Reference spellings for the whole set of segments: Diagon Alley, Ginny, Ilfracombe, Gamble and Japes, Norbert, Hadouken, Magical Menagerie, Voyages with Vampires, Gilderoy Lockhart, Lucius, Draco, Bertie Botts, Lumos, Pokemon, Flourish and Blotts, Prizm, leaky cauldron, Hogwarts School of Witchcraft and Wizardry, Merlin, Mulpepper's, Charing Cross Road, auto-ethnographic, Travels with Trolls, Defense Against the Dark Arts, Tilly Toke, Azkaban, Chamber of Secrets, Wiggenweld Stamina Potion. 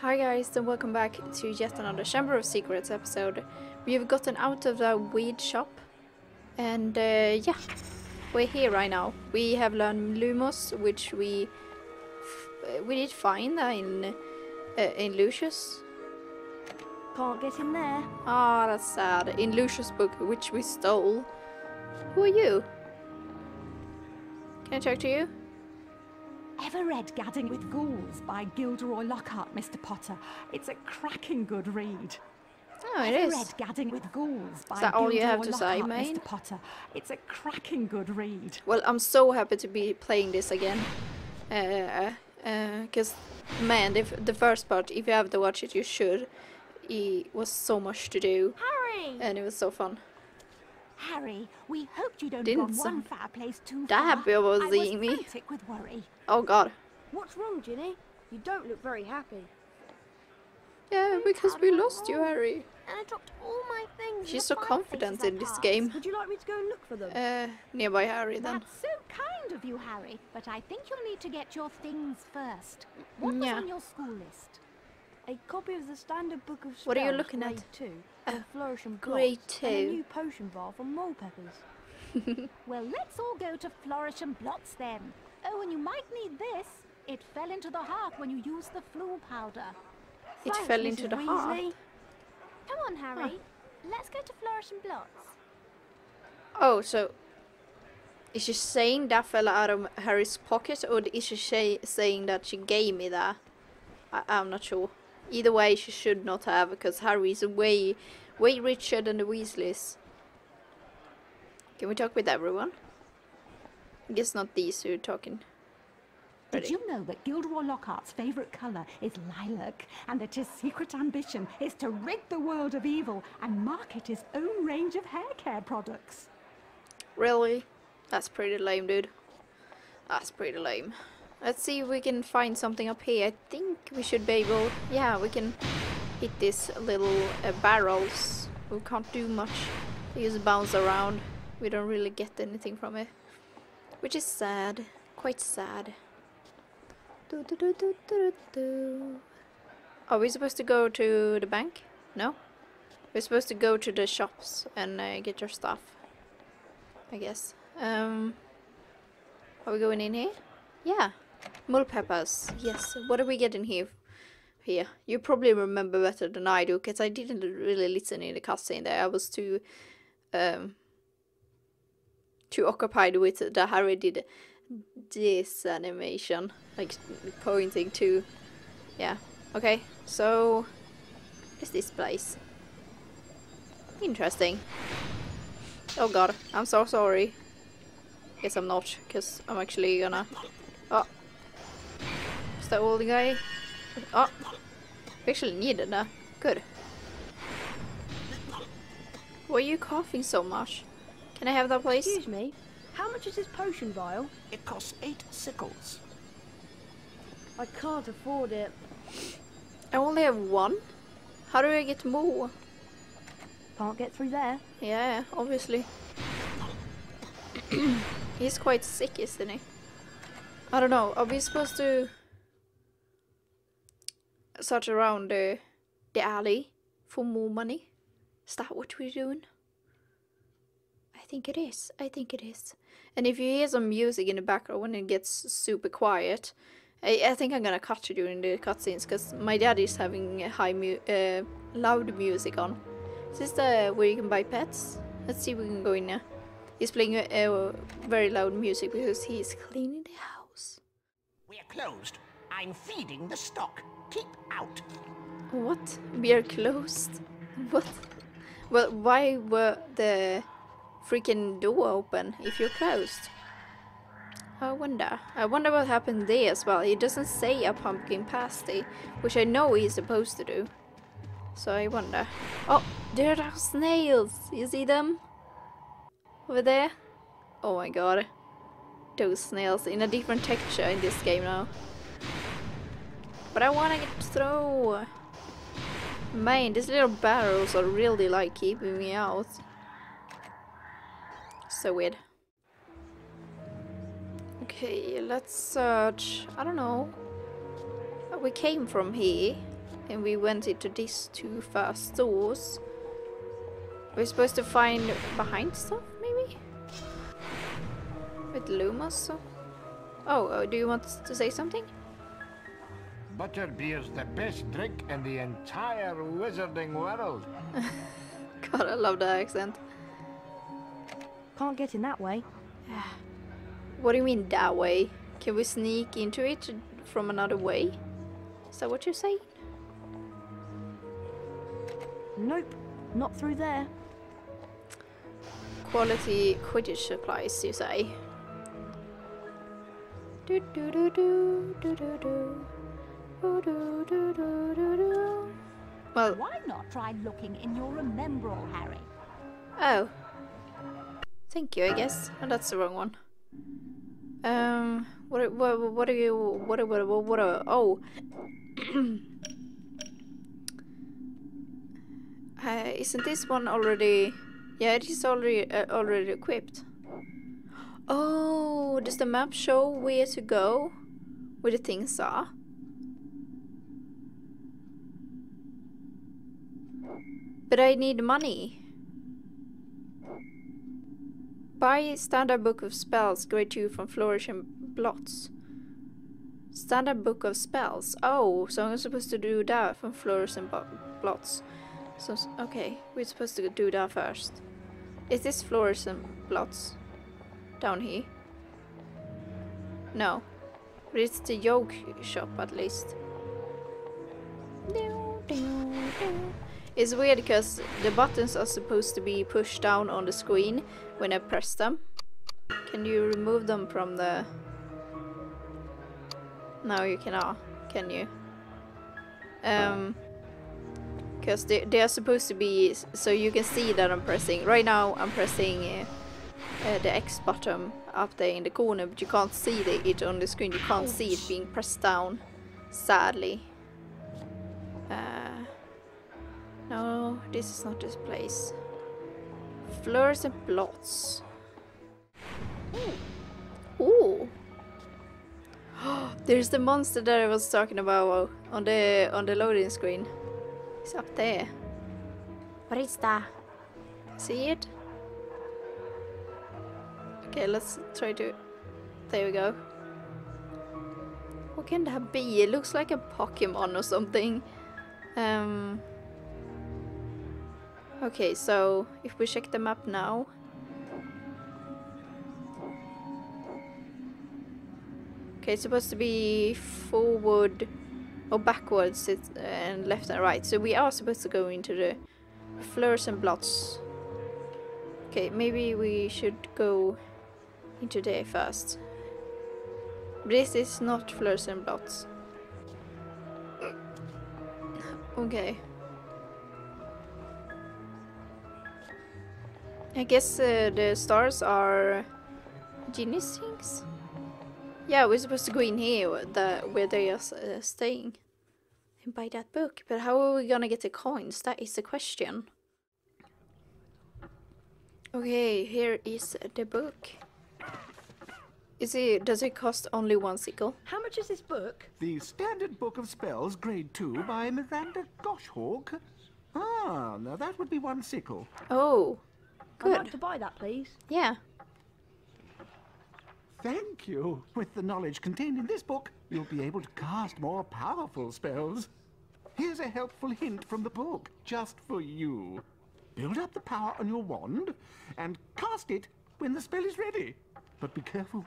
Hi guys, and welcome back to yet another Chamber of Secrets episode. We've gotten out of the weed shop, and yeah, we're here right now. We have learned Lumos, which we did find in Lucius. Can't get in there. Ah, that's sad. In Lucius' book, which we stole. Who are you? Can I talk to you? Ever read Gadding with Ghouls by Gilderoy Lockhart, Mr. Potter? It's a cracking good read. Oh, it is. Ever read Gadding with Ghouls by Gilderoy Lockhart, Mr. Potter? Is that all you have to say, mate? It's a cracking good read. Well, I'm so happy to be playing this again. Because, man, the first part, if you have to watch it, you should. It was so much to do. Harry! And it was so fun. Harry, we hoped you don't go one fireplace too far. Happy about seeing me. With worry. Oh God. What's wrong, Ginny? You don't look very happy. Yeah, because we lost you, Harry. And I dropped all my things. She's so confident in this game. Would you like me to go and look for them? Nearby Harry then. That's so kind of you, Harry. But I think you'll need to get your things first. What was on your school list? A copy of the standard book of spells. What are you looking at? Flourish and Blotts, and a new potion bar from Mulpepper's. Well, let's all go to Flourish and Blotts then. Oh, and you might need this. It fell into the heart when you used the flu powder. It fell into the heart. Come on, Harry. Let's go to Flourish and Blotts. Oh, so is she saying that fell out of Harry's pocket, or is she saying that she gave me that? I'm not sure. Either way, she should not have, because Harry's way richer than the Weasleys. Can we talk with everyone? I guess not these who are talking. Did you know that Gilderoy Lockhart's favourite colour is lilac, and that his secret ambition is to rid the world of evil and market his own range of hair care products? Really? That's pretty lame, dude. That's pretty lame. Let's see if we can find something up here. I think we should be able... Yeah, we can hit these little barrels. We can't do much. They just bounce around. We don't really get anything from it. Which is sad. Quite sad. Are we supposed to go to the bank? No? We're supposed to go to the shops and get your stuff, I guess. Are we going in here? Yeah. Mulpepper's, yes. What are we getting here? You probably remember better than I do, because I didn't really listen in the cutscene there. I was too occupied with the Harry did this animation, like pointing to. Yeah. Okay. So, what is this place? Interesting. Oh God, I'm so sorry. Guess I'm not, because I'm actually gonna. Oh, is that old guy? Oh, we actually needed that. Good. Why are you coughing so much? Can I have that, please? Excuse me. How much is this potion vial? It costs 8 sickles. I can't afford it. I only have one. How do I get more? Can't get through there. Yeah, obviously. He's quite sick, isn't he? I don't know, are we supposed to search around the alley for more money? Is that what we're doing? I think it is, I think it is. And if you hear some music in the background when it gets super quiet, I think I'm gonna cut you during the cutscenes, because my dad is having loud music on. Is this the where you can buy pets? Let's see if we can go in there. He's playing very loud music because he's cleaning the house. We're closed. I'm feeding the stock. Keep out. What? We are closed? What? Well, why were the freaking door open if you're closed? I wonder. I wonder what happened there as well. It doesn't say a pumpkin pasty, which I know he's supposed to do. So I wonder. Oh, there are snails. You see them? Over there? Oh my God. Those snails in a different texture in this game now, but I want to get through. Man, these little barrels are really like keeping me out. So weird. Okay, let's search. I don't know. We came from here. and we went into these two first doors. We're supposed to find behind stuff, maybe? With Lumos? Oh, do you want to say something? Butterbeer's the best drink in the entire wizarding world. God, I love that accent. Can't get in that way. What do you mean that way? Can we sneak into it from another way? Is that what you're saying? Nope, not through there. Quality Quidditch supplies, you say? Do do do do do do do. Well, why not try looking in your Remembrall, Harry? Oh, thank you. I guess. Oh, that's the wrong one. What are you? What are? Oh, isn't this one already? Yeah, it is already equipped. Oh, does the map show where to go, where the things are? But I need money. Buy Standard Book of Spells, Grade 2 from Flourish and Blotts. Standard Book of Spells. Oh, so I'm supposed to do that from Flourish and Blotts. So, okay, we're supposed to do that first. Is this Flourish and Blotts? Down here? No. But it's the Yoke shop at least. It's weird because the buttons are supposed to be pushed down on the screen when I press them. Can you remove them from the... No, you cannot, can you? Because they are supposed to be... So you can see that I'm pressing... Right now I'm pressing the X button up there in the corner, but you can't see it on the screen. You can't see it being pressed down, sadly. No, this is not this place. Flourish and Blotts. Ooh. There's the monster that I was talking about on the loading screen. It's up there. What is that? See it? Okay, let's try to... There we go. What can that be? It looks like a Pokemon or something. Okay, so if we check the map now. Okay, it's supposed to be forward or backwards and left and right. So we are supposed to go into the Flourish and Blotts. Okay, maybe we should go into there first. But this is not Flourish and Blotts. Okay. I guess the stars are genie things? Yeah, we're supposed to go in here where they are staying and buy that book. But how are we gonna get the coins? That is the question. Okay, here is the book. Does it cost only 1 sickle? How much is this book? The Standard Book of Spells, Grade 2 by Miranda Goshawk. Ah, now that would be 1 sickle. Oh. Good. I'd like to buy that, please. Yeah. Thank you. With the knowledge contained in this book, you'll be able to cast more powerful spells. Here's a helpful hint from the book, just for you. Build up the power on your wand and cast it when the spell is ready. But be careful.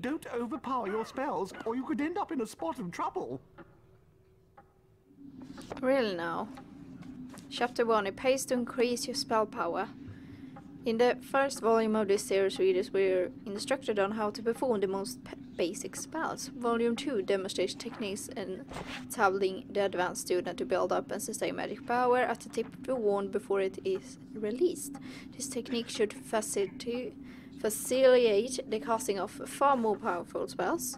Don't overpower your spells, or you could end up in a spot of trouble. Really now. Chapter 1. It pays to increase your spell power. In the first volume of this series, readers were instructed on how to perform the most basic spells. Volume 2 demonstrates techniques enabling the advanced student to build up and sustain magic power at the tip of the wand before it is released. This technique should facilitate the casting of far more powerful spells.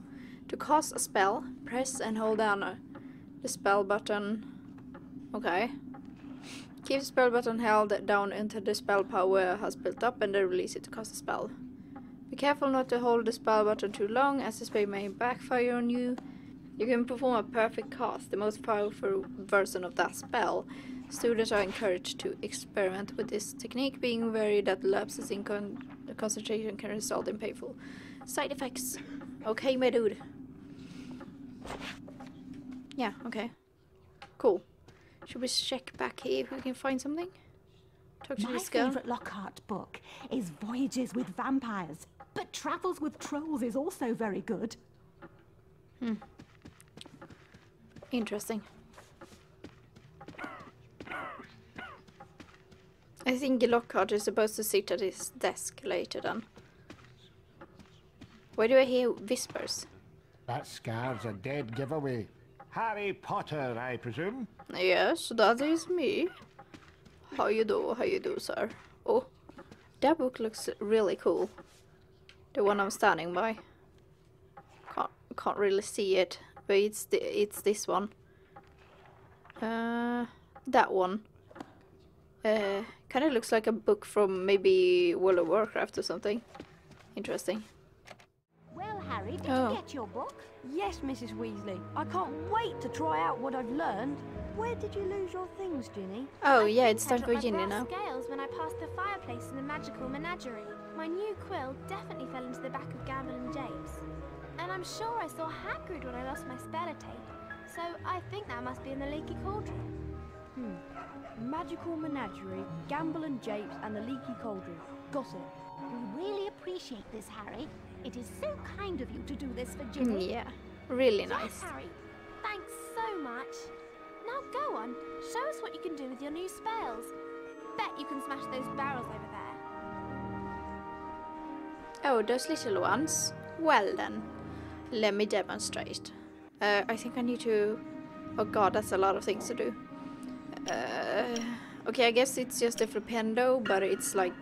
To cast a spell, press and hold down the spell button. Okay. Keep spell button held down until the spell power has built up and then release it to cast a spell. Be careful not to hold the spell button too long as the spell may backfire on you. You can perform a perfect cast, the most powerful version of that spell. Students are encouraged to experiment with this technique, being wary that lapses in concentration can result in painful side effects. Okay, my dude. Yeah, okay. Cool. Should we check back here if we can find something? Talk to this girl. My favourite Lockhart book is Voyages with Vampires, but Travels with Trolls is also very good. Hmm. Interesting. I think Lockhart is supposed to sit at his desk later then. Why do I hear whispers? That scar's a dead giveaway. Harry Potter, I presume? Yes, that is me. How you do, sir? Oh, that book looks really cool. The one I'm standing by. Can't really see it, but it's this one. That one. Kind of looks like a book from maybe World of Warcraft or something. Interesting. Well, Harry, did you get your book? Yes, Mrs. Weasley. I can't wait to try out what I've learned. Where did you lose your things, Ginny? Oh, yeah, it's time for Ginny now. I scales when I passed the fireplace in the Magical Menagerie. My new quill definitely fell into the back of Gamble and Japes. And I'm sure I saw Hagrid when I lost my speller tape. So I think that must be in the leaky cauldron. Hmm. Magical Menagerie, Gamble and Japes, and the leaky cauldron. Got it. We really appreciate this, Harry. It is so kind of you to do this for Ginny. Yeah, really nice. Yes, Harry. Thanks so much. Now go on, show us what you can do with your new spells. Bet you can smash those barrels over there. Oh, those little ones? Well then, let me demonstrate. I think I need to... Oh god, that's a lot of things to do. Okay, I guess it's just a Flipendo, but it's like...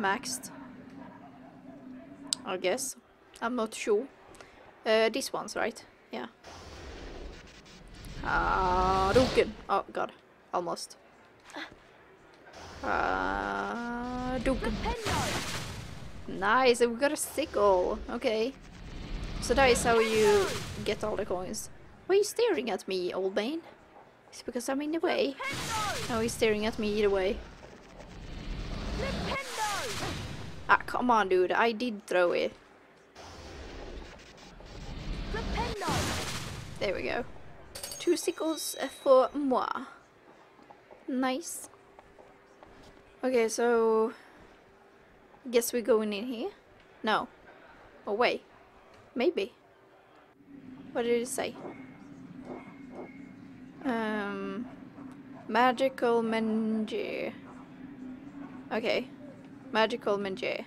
maxed. I guess. I'm not sure. These ones, right? Yeah. Hadouken. Oh god, almost. Hadouken. Nice, we got a sickle. Okay. So that is how you get all the coins. Why are you staring at me, old man? It's because I'm in the way. Now he's staring at me either way. Ah, come on, dude. I did throw it. There we go. 2 sickles for moi. Nice. Okay, so... guess we're going in here? No. Oh, wait. Maybe. What did it say? Magical Menagerie. Okay. Magical Menagerie.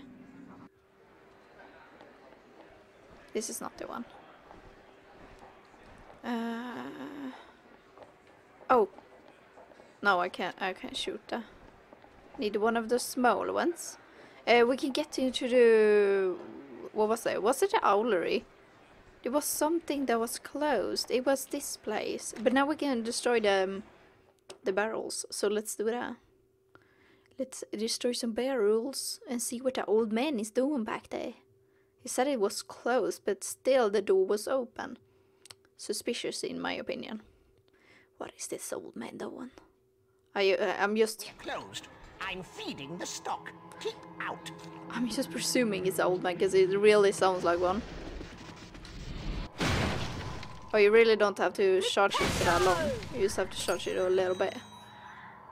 This is not the one. Oh. No, I can't shoot that. Need one of the small ones. We can get into the... what was it? Was it the owlery? There was something that was closed. It was this place. But now we can destroy the barrels. So let's do that. Let's destroy some barrels and see what the old man is doing back there. He said it was closed, but still the door was open. Suspicious, in my opinion. What is this old man doing? I'm just... closed. I'm feeding the stock. Keep out. I'm just presuming it's an old man because it really sounds like one. Oh, you really don't have to charge it for that long. You just have to charge it a little bit.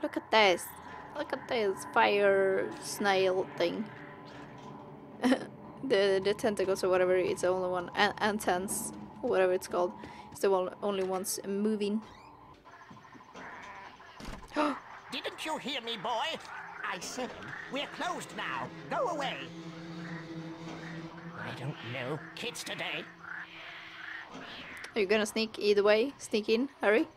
Look at this. Look at this fire snail thing. the tentacles or whatever, it's the only one. Antennas, or whatever it's called. It's the only ones moving. Didn't you hear me, boy? I said we're closed now. Go away. I don't know kids today. Are you gonna sneak either way? Sneak in, Harry?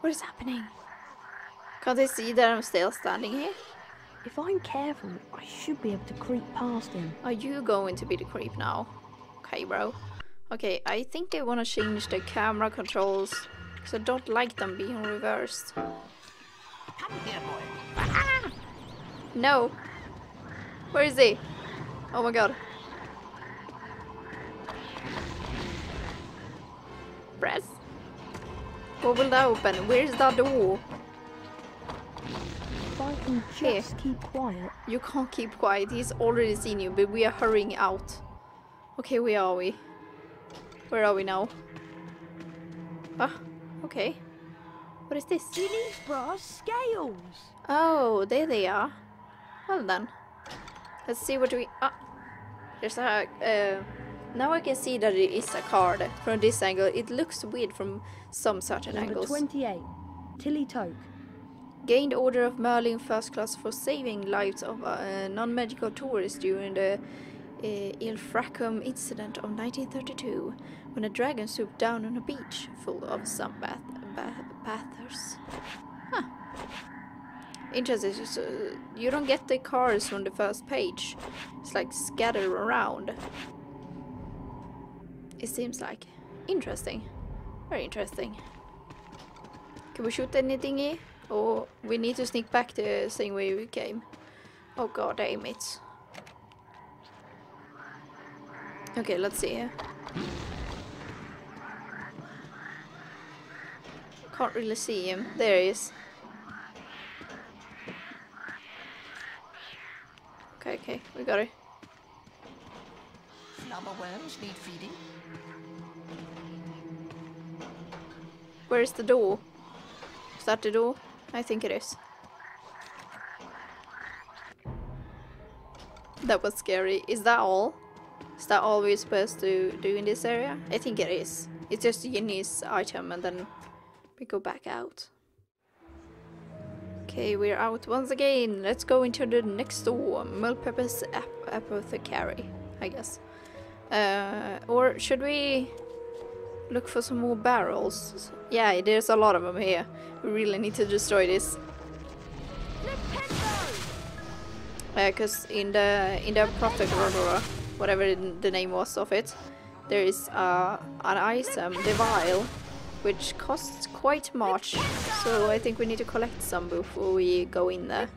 What is happening? Can't I see that I'm still standing here? If I'm careful, I should be able to creep past him. Are you going to be the creep now? Okay, bro. Okay, I think they want to change the camera controls, because I don't like them being reversed. Come here, boy. No. Where is he? Oh my god. Press. What will that open? Where is that door? If I can just keep quiet. You can't keep quiet. He's already seen you, but we are hurrying out. Okay, where are we? Where are we now? Ah, okay. What is this? Ginny's brass scales. Oh, there they are. Well then. Let's see what we... Ah! There's a... now I can see that it is a card. From this angle, it looks weird from some certain angles. Number 28. Tilly Toke. Gained Order of Merlin First Class for saving lives of non-medical tourists during the Ilfracombe incident of 1932, when a dragon swooped down on a beach full of some bathers. Huh. Interesting, so you don't get the cards from the first page. It's like scattered around. It seems like. Interesting. Very interesting. Can we shoot anything here? Or we need to sneak back the same way we came. Oh god, damn it. Okay, let's see here. Can't really see him. There he is. Okay, okay, we got it. Flubber worms need feeding. Where is the door? Is that the door? I think it is. That was scary. Is that all? Is that all we're supposed to do in this area? I think it is. It's just Ginny's item and then we go back out. Okay, we're out once again. Let's go into the next door. Multipurpose Apothecary, I guess. Or should we look for some more barrels? Yeah, there's a lot of them here. We really need to destroy this. Because in the Apothecary, whatever the name was of it, there is an item, the vial, which costs quite much, so I think we need to collect some before we go in there.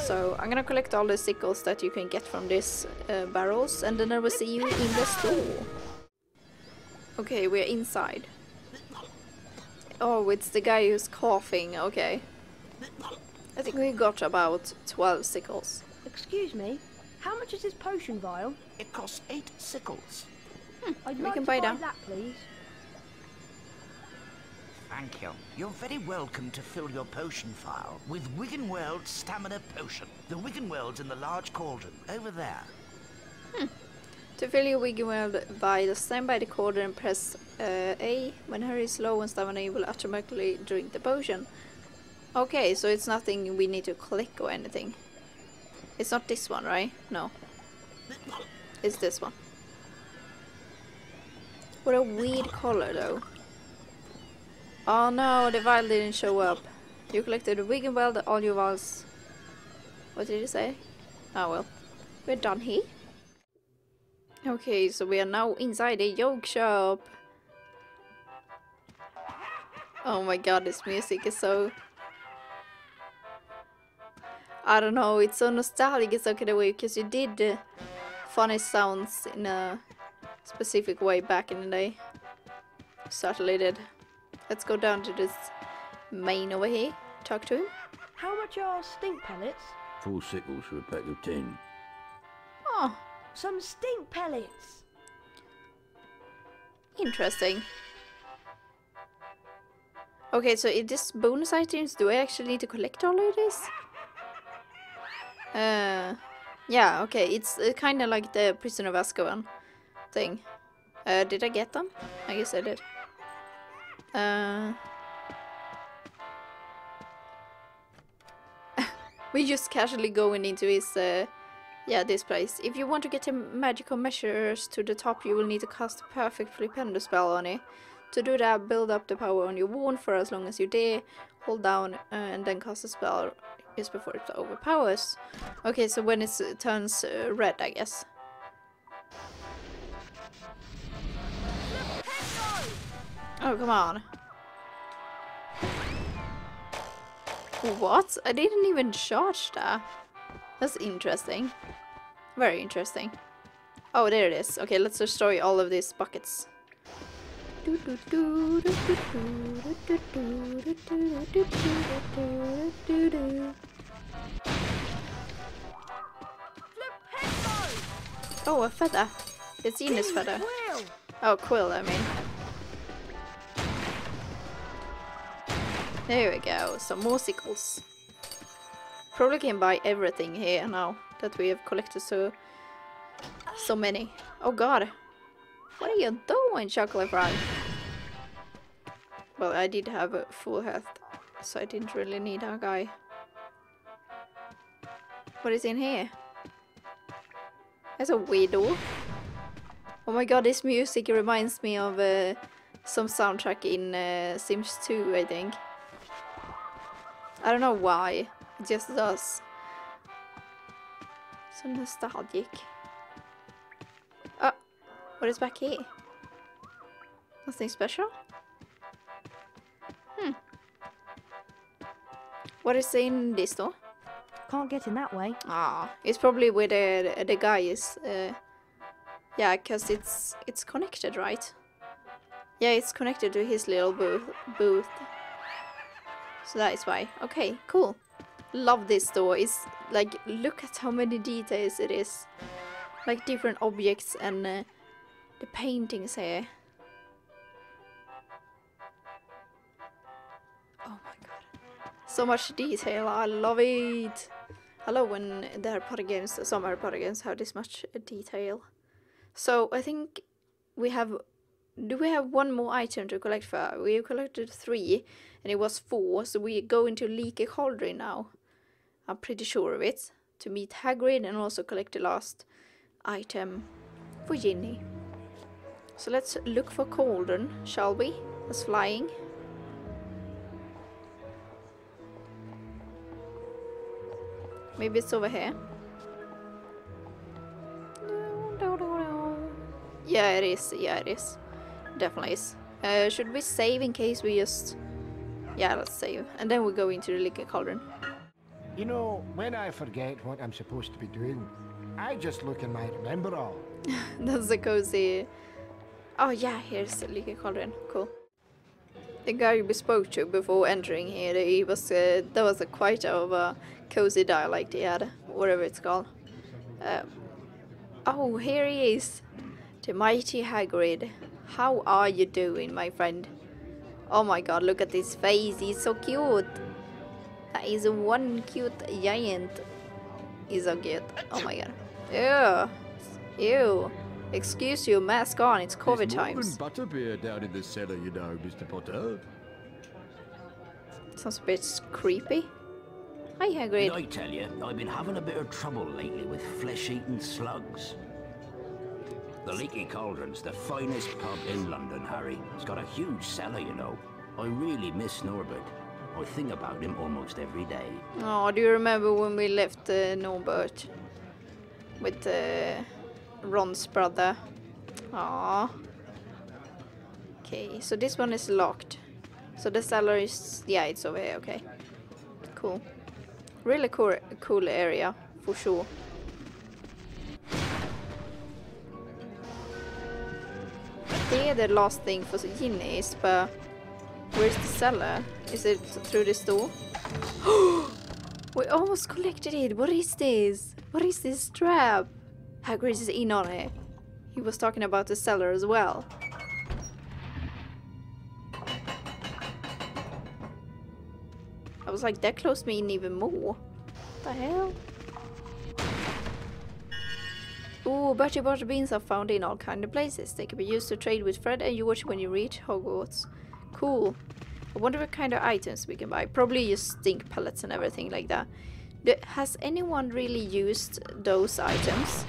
So I'm gonna collect all the sickles that you can get from these barrels, and then I will see you in the store. Okay, we're inside. Oh, it's the guy who's coughing, okay. I think we got about 12 sickles. Excuse me, how much is this potion vial? It costs 8 sickles. I'd like to buy that, please. Thank you. You're very welcome to fill your potion vial with Wiggenweld Stamina Potion. The Wiggenweld's in the large cauldron, over there. To fill your Wiggenweld vial, stand by the cauldron and press A. When Harry is low on stamina, you will automatically drink the potion. Okay, so it's nothing we need to click or anything. It's not this one, right? No. It's this one. What a weird color, though. Oh no, the vial didn't show up. You collected a Wiggenweld, all your vials. What did you say? Oh well. We're done here. Okay, so we are now inside the yolk shop. Oh my god, this music is so... I don't know, it's so nostalgic in some kind of way, because you did funny sounds in a specific way back in the day. Certainly did. Let's go down to this main over here, talk to him. How much are stink pellets? 4 sickles for a pack of 10. Oh, some stink pellets. Interesting. Okay, so is this bonus items? Do I actually need to collect all of this? Yeah, okay, it's kind of like the Prisoner of Azkaban thing. Did I get them? I guess I did. We're just casually going into his, yeah, this place. If you want to get the magical measures to the top, you will need to cast a perfect Flipendo spell on it. To do that, build up the power on your wand for as long as you dare. Hold down and then cast a spell just before it overpowers. Okay, so when it turns red, I guess. Oh, come on. What? I didn't even charge that. That's interesting. Very interesting. Oh, there it is. Okay, let's destroy all of these buckets. Oh, a feather. It's Ina's feather. Oh, quill, I mean. There we go, some morsicles. Probably can buy everything here now that we have collected so many. Oh god. What are you doing, Chocolate Fry? Well, I did have a full health, so I didn't really need that guy. What is in here? That's a weird door. Oh my god, this music reminds me of some soundtrack in Sims 2, I think. I don't know why, it just does. So nostalgic. Oh, what is back here? Nothing special? Hmm. What is in this door? Can't get in that way. Ah, it's probably where the guy is. Yeah, because it's connected, right? Yeah, it's connected to his little booth. So that is why. Okay, cool. Love this door. It's like, look at how many details it is. Like different objects and the paintings here. Oh my god. So much detail. I love it. I love when the Harry Potter games, some Harry Potter games have this much detail. So I think we have... Do we have one more item to collect for? We collected 3 and it was 4, so we go into Leaky Cauldron now. I'm pretty sure of it. To meet Hagrid and also collect the last item for Ginny. So let's look for Cauldron, shall we? That's flying. Maybe it's over here. Yeah, it is. Yeah, it is. Definitely is. Should we save in case we just... Yeah, let's save. And then we go into the Leaky Cauldron. You know, when I forget what I'm supposed to be doing, I just look in my Remembrall. That's a cozy... Oh yeah, here's the Leaky Cauldron. Cool. The guy we spoke to before entering here, he was... that was a quite of a cozy dialect he had. Whatever it's called. Oh, here he is. The mighty Hagrid. How are you doing, my friend? Oh my god, look at his face, he's so cute! That is one cute giant. He's so cute. Oh my god. Ew. Ew. Excuse you, mask on, it's COVID times. There's more than butterbeer down in the cellar, you know, Mr. Potter. Sounds a bit creepy. Hi, Hagrid. Did I tell you, I've been having a bit of trouble lately with flesh-eating slugs. The Leaky Cauldron's the finest pub in London, Harry. It's got a huge cellar, you know. I really miss Norbert. I think about him almost every day. Oh, do you remember when we left Norbert? With Ron's brother. Aww. Okay, so this one is locked. So the cellar is... Yeah, it's over here, okay. Cool. Really cool area, for sure. Here the last thing for Ginny is, but where's the cellar? Is it through this door? We almost collected it! What is this? What is this trap? Hagrid is in on it. He was talking about the cellar as well. I was like, that closed me in even more. What the hell? Ooh, Bertie Botts beans are found in all kinds of places. They can be used to trade with Fred and George when you reach Hogwarts. Cool. I wonder what kind of items we can buy. Probably just stink pellets and everything like that. Has anyone really used those items?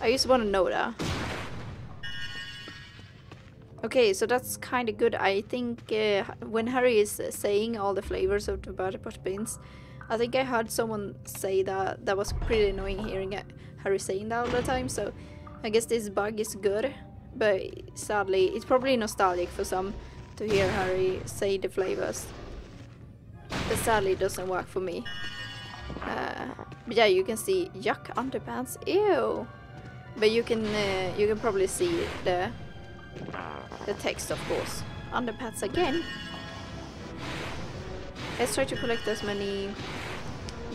I just want to know that. Okay, so that's kind of good. I think when Harry is saying all the flavors of the Bertie Botts beans, I think I heard someone say that that was pretty annoying hearing Harry saying that all the time, so I guess this bug is good, but sadly it's probably nostalgic for some to hear Harry say the flavors, but sadly it doesn't work for me. But yeah, you can see yuck underpants. Ew. But you can probably see the text, of course. Underpants again. Let's try to collect as many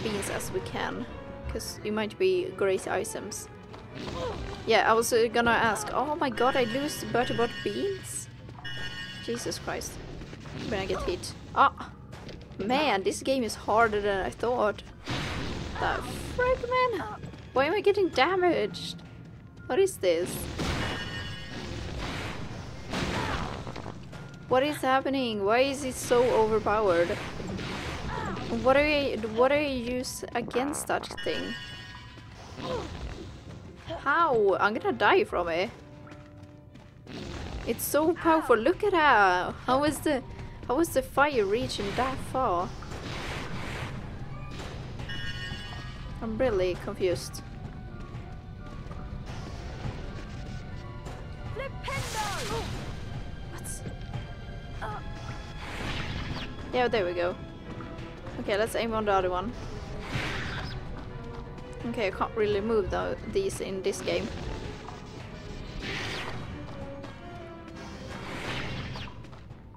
beans as we can, because it might be great items. Yeah, I was gonna ask. Oh my god, I lose Bertie Botts beans? Jesus Christ. When I get hit. Ah! Man, this game is harder than I thought. The frick, man? Why am I getting damaged? What is this? What is happening? Why is it so overpowered? What do I use against that thing? How? I'm gonna die from it. It's so powerful. Look at her. How is the fire reaching that far? I'm really confused. Flipendo! What? Yeah, there we go. Okay, let's aim on the other one. Okay, I can't really move these in this game.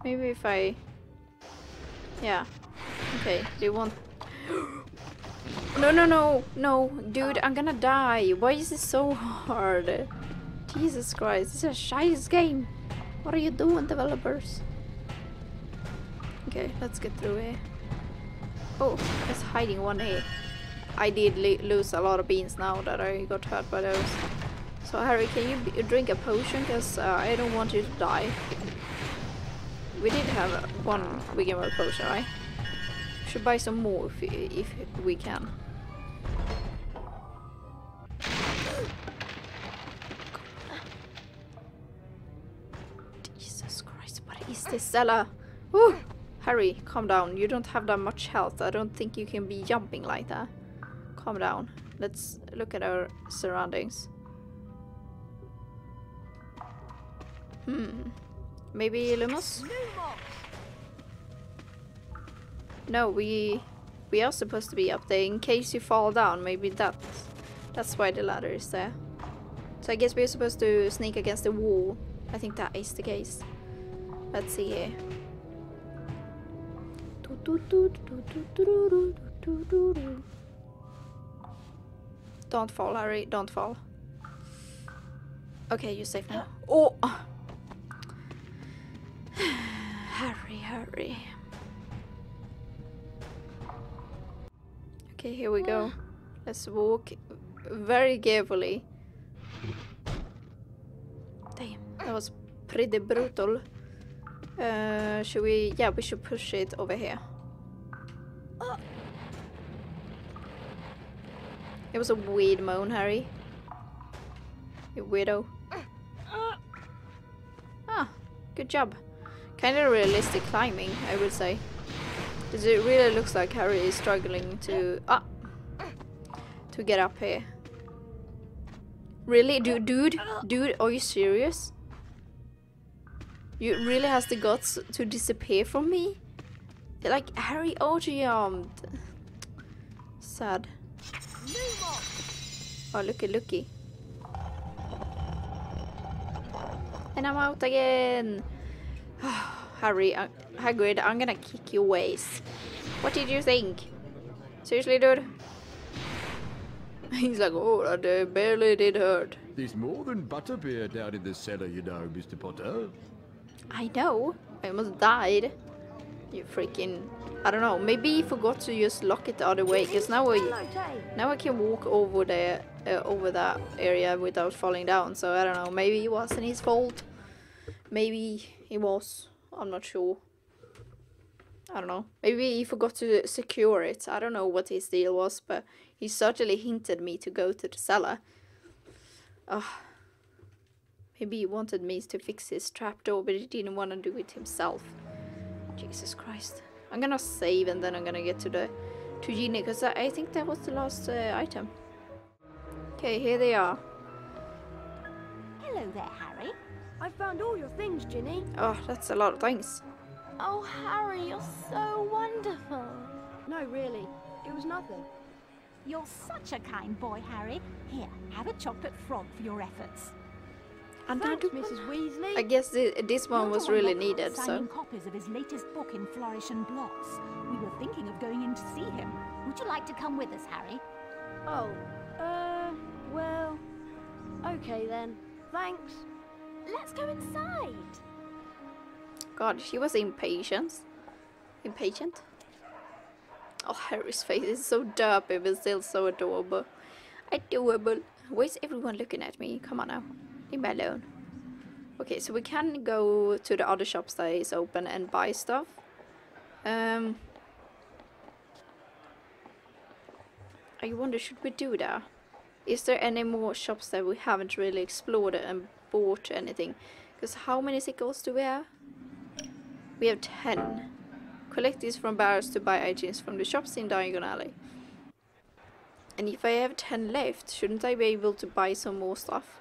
Maybe if I... Yeah. Okay, they won't... No, no, no! No! Dude, I'm gonna die! Why is it so hard? Jesus Christ, this is a shies game! What are you doing, developers? Okay, let's get through here. Oh, it's hiding one here. I did lose a lot of beans now that I got hurt by those. So Harry, can you drink a potion? Because I don't want you to die. We did have one Wiggenweld potion, right? We should buy some more if we can. Jesus Christ, what is this cellar? Woo! Harry, calm down. You don't have that much health. I don't think you can be jumping like that. Calm down. Let's look at our surroundings. Hmm. Maybe Lumos? No, we are supposed to be up there in case you fall down. Maybe that's why the ladder is there. So I guess we're supposed to sneak against the wall. I think that is the case. Let's see here. Don't fall, Harry. Don't fall. Okay, you're safe now. Oh! Hurry, hurry. Okay, here we go. Let's walk very carefully. Damn, that was pretty brutal. Should we... Yeah, we should push it over here. It was a weird moan, Harry. You weirdo. Ah, good job. Kind of realistic climbing, I would say. Because it really looks like Harry is struggling to get up here. Really? Dude, are you serious? You really has the guts to disappear from me? Like, Harry Ogium. Sad. Oh, looky, looky. And I'm out again. Harry, Hagrid, I'm gonna kick your ways. What did you think? Seriously, dude? He's like, oh, that barely did hurt. There's more than butterbeer down in the cellar, you know, Mr. Potter. I know. I almost died. You freaking... I don't know. Maybe he forgot to just lock it the other way. Because now I can walk over there, over that area without falling down. So, I don't know. Maybe it wasn't his fault. Maybe... He was. I'm not sure. I don't know. Maybe he forgot to secure it. I don't know what his deal was, but he certainly hinted me to go to the cellar. Maybe he wanted me to fix his trapdoor, but he didn't want to do it himself. Jesus Christ. I'm gonna save and then I'm gonna get to the genie, because I think that was the last item. Okay, here they are. Hello there, Harry. I found all your things, Ginny. Oh, that's a lot of things. Oh, Harry, you're so wonderful. No, really. It was nothing. You're such a kind boy, Harry. Here, have a chocolate frog for your efforts. And thanks, Mrs. Weasley. I guess this one was really needed, so... copies of his latest book in Flourish and Blotts. We were thinking of going in to see him. Would you like to come with us, Harry? Oh, well... okay then. Thanks. Let's go inside. God, she was impatient. Impatient? Oh, Harry's face is so derpy, but still so adorable. Adorable. Why is everyone looking at me? Come on now. Leave me alone. Okay, so we can go to the other shops that is open and buy stuff. I wonder, should we do that? Is there any more shops that we haven't really explored and bought anything? Because how many sickles do we have? We have 10. Collect these from barrels to buy items from the shops in Diagon Alley. And if I have 10 left, shouldn't I be able to buy some more stuff?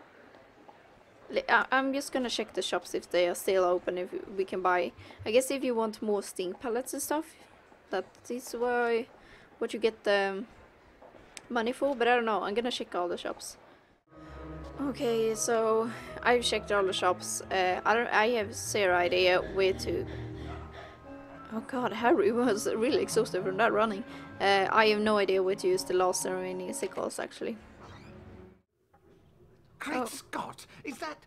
I'm just gonna check the shops if they are still open, if we can buy. I guess if you want more stink pellets and stuff, that is why what you get the money for, but I don't know. I'm gonna check all the shops. Okay, so I've checked all the shops. I have zero idea where to... Oh god, Harry was really exhausted from that running. I have no idea where to use the last remaining sickles, actually. Great Scott, is that...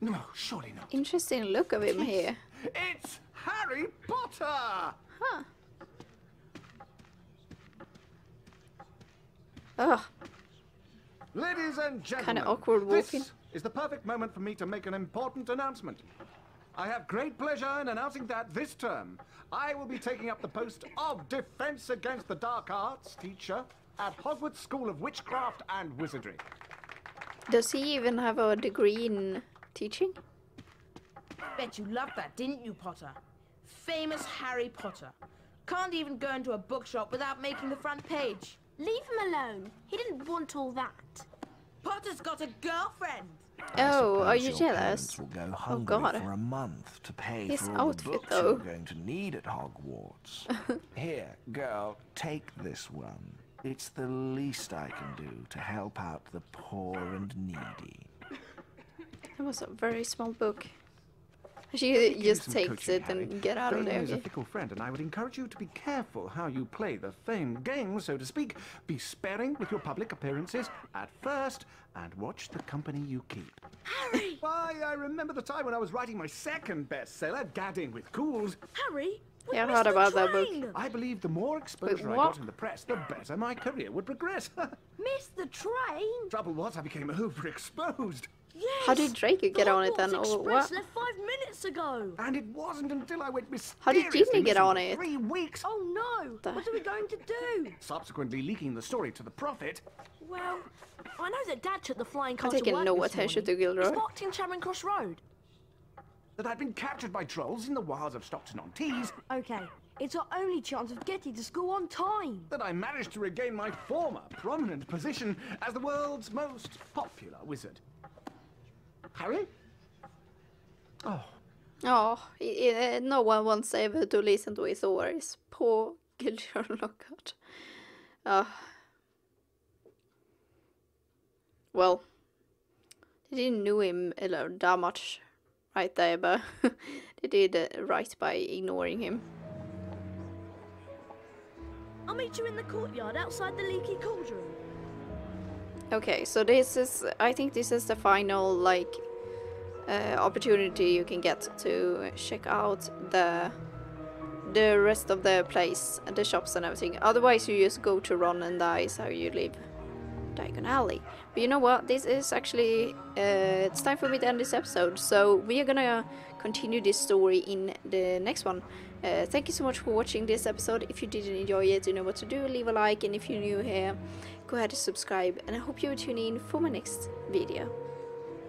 No, surely not. Interesting look of him here. It's Harry Potter! Huh. Ugh. Ladies and gentlemen, kind of awkward walking. This is the perfect moment for me to make an important announcement. I have great pleasure in announcing that this term, I will be taking up the post of Defense Against the Dark Arts teacher at Hogwarts School of Witchcraft and Wizardry. Does he even have a degree in teaching? Bet you loved that, didn't you, Potter? Famous Harry Potter. Can't even go into a bookshop without making the front page. Leave him alone. He didn't want all that. Potter's got a girlfriend. Oh, are you jealous? Go oh God! For a month to pay his for all outfit, the books though. You're going to need at Hogwarts. Here, girl, take this one. It's the least I can do to help out the poor and needy. That was a very small book. She just takes it and get out of there. Fame is a fickle friend, and I would encourage you to be careful how you play the fame game, so to speak. Be sparing with your public appearances at first, and watch the company you keep. Harry! Why, I remember the time when I was writing my second bestseller, Gadding with Ghouls. Harry, yeah, I heard about that book. I believe the more exposure I got in the press, the better my career would progress. Missed the train? Trouble was, I became overexposed. Yes, how did Draco get on it then? Or what? Left 5 minutes ago. And it wasn't until I went mysteriously. How did Ginny get on it? 3 weeks. Oh no! What are we going to do? Subsequently leaking the story to the Prophet. Well, I know that Dad took the flying car to work this morning. I take no attention to Gilderoy. It's marked in Charing Cross Road. That I'd been captured by trolls in the wilds of Stockton-on-Tees. Okay, it's our only chance of getting to school on time. That I managed to regain my former prominent position as the world's most popular wizard. Harry? Oh. Oh, no one wants ever to listen to his stories. Poor Gilderoy Lockhart. Well, they didn't know him that much right there, but they did right by ignoring him. I'll meet you in the courtyard outside the leaky cauldron. Okay, so this is, I think this is the final, like, opportunity you can get to check out the rest of the place, the shops and everything. Otherwise you just go to Ron and that is how you leave Diagon Alley. But you know what, this is actually, it's time for me to end this episode, so we are gonna continue this story in the next one. Thank you so much for watching this episode. If you did enjoy it, you know what to do, leave a like, and if you're new here, go ahead and subscribe, and I hope you will tune in for my next video.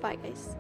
Bye guys.